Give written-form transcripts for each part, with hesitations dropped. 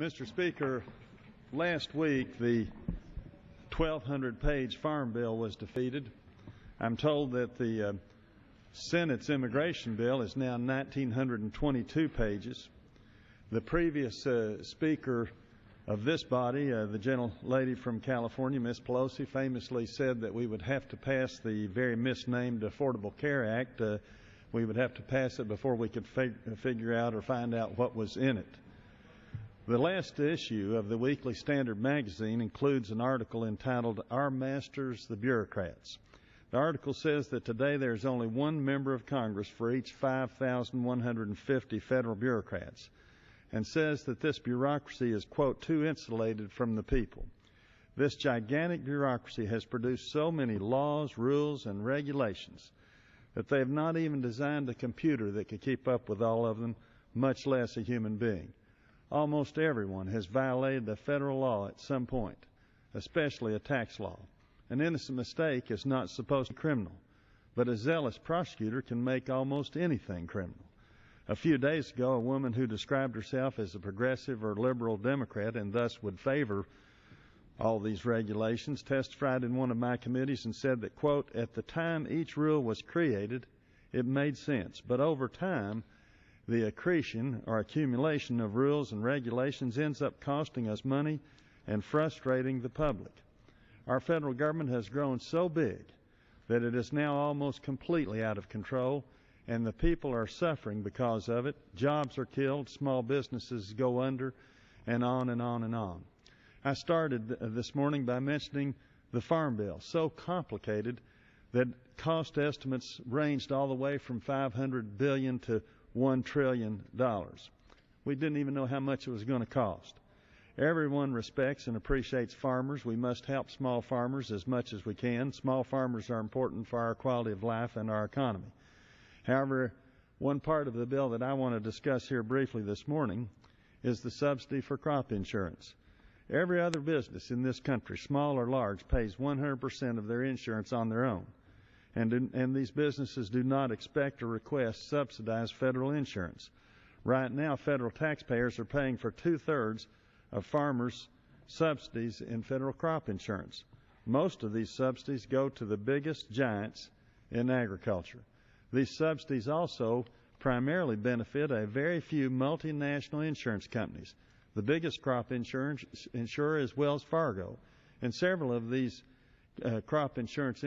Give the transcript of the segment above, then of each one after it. Mr. Speaker, last week the 1,200-page Farm Bill was defeated. I'm told that the Senate's Immigration Bill is now 1,922 pages. The previous Speaker of this body, the gentlelady from California, Ms. Pelosi, famously said that we would have to pass the very misnamed Affordable Care Act. We would have to pass it before we could figure out or find out what was in it. The last issue of the Weekly Standard Magazine includes an article entitled, "Our Masters, the Bureaucrats." The article says that today there is only one member of Congress for each 5,150 federal bureaucrats, and says that this bureaucracy is, quote, too insulated from the people. This gigantic bureaucracy has produced so many laws, rules, and regulations that they have not even designed a computer that could keep up with all of them, much less a human being. Almost everyone has violated a federal law at some point, especially a tax law. An innocent mistake is not supposed to be criminal, but a zealous prosecutor can make almost anything criminal. A few days ago, a woman who described herself as a progressive or liberal Democrat and thus would favor all these regulations testified in one of my committees and said that, quote, "At the time each rule was created, it made sense, but over time, the accretion or accumulation of rules and regulations ends up costing us money and frustrating the public. Our federal government has grown so big that it is now almost completely out of control, and the people are suffering because of it. Jobs are killed, small businesses go under, and on and on and on." I started this morning by mentioning the Farm Bill, so complicated that cost estimates ranged all the way from $500 billion to $1 trillion. We didn't even know how much it was going to cost. Everyone respects and appreciates farmers. We must help small farmers as much as we can. Small farmers are important for our quality of life and our economy. However, one part of the bill that I want to discuss here briefly this morning is the subsidy for crop insurance. Every other business in this country, small or large, pays 100% of their insurance on their own. And these businesses do not expect or request subsidized federal insurance. Right now, federal taxpayers are paying for two-thirds of farmers' subsidies in federal crop insurance. Most of these subsidies go to the biggest giants in agriculture. These subsidies also primarily benefit a very few multinational insurance companies. The biggest crop insurer is Wells Fargo, and several of these crop insurance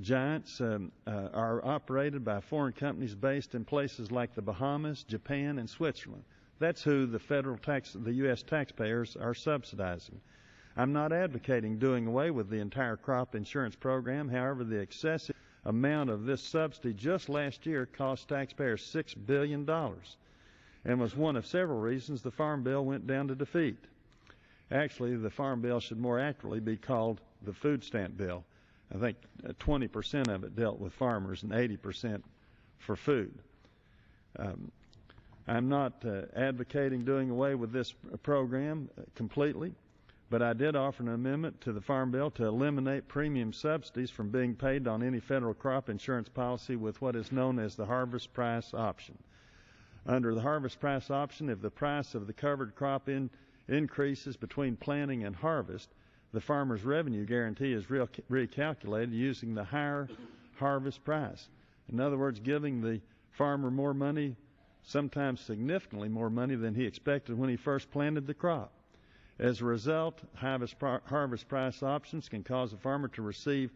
giants are operated by foreign companies based in places like the Bahamas, Japan, and Switzerland. That's who the U.S. taxpayers are subsidizing. I'm not advocating doing away with the entire crop insurance program. However, the excessive amount of this subsidy just last year cost taxpayers $6 billion and was one of several reasons the Farm Bill went down to defeat. Actually, the Farm Bill should more accurately be called the Food Stamp Bill. I think 20% of it dealt with farmers and 80% for food. I'm not advocating doing away with this program completely, but I did offer an amendment to the Farm Bill to eliminate premium subsidies from being paid on any federal crop insurance policy with what is known as the harvest price option. Under the harvest price option, if the price of the covered crop increases between planting and harvest, the farmer's revenue guarantee is recalculated using the higher harvest price. In other words, giving the farmer more money, sometimes significantly more money than he expected when he first planted the crop. As a result, harvest price options can cause a farmer to receive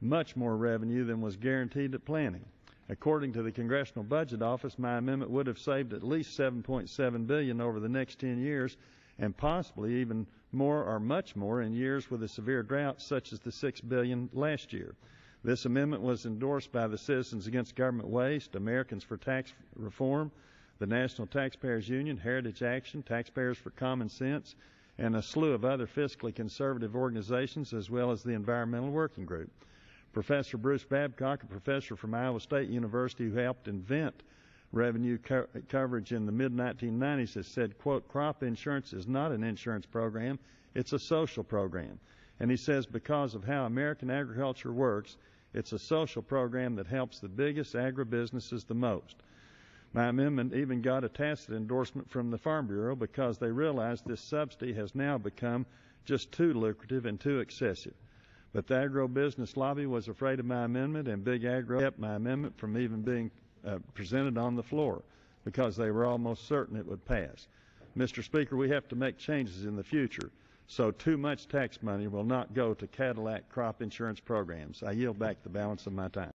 much more revenue than was guaranteed at planting. According to the Congressional Budget Office, my amendment would have saved at least $7.7 billion over the next 10 years, and possibly even more or much more in years with a severe drought, such as the $6 billion last year. This amendment was endorsed by the Citizens Against Government Waste, Americans for Tax Reform, the National Taxpayers Union, Heritage Action, Taxpayers for Common Sense, and a slew of other fiscally conservative organizations, as well as the Environmental Working Group. Professor Bruce Babcock, a professor from Iowa State University who helped invent revenue coverage in the mid-1990s, has said, quote, "Crop insurance is not an insurance program, it's a social program." And he says because of how American agriculture works, it's a social program that helps the biggest agribusinesses the most. My amendment even got a tacit endorsement from the Farm Bureau because they realize this subsidy has now become just too lucrative and too excessive. But the agribusiness lobby was afraid of my amendment, and Big Agro kept my amendment from even being presented on the floor because they were almost certain it would pass. Mr. Speaker, we have to make changes in the future, so too much tax money will not go to Cadillac crop insurance programs. I yield back the balance of my time.